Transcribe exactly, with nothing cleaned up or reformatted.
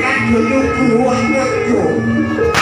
Nak tunjuk kuahnya tu.